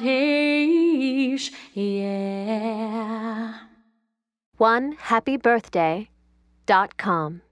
Radhesh, yeah. 1HappyBirthday.com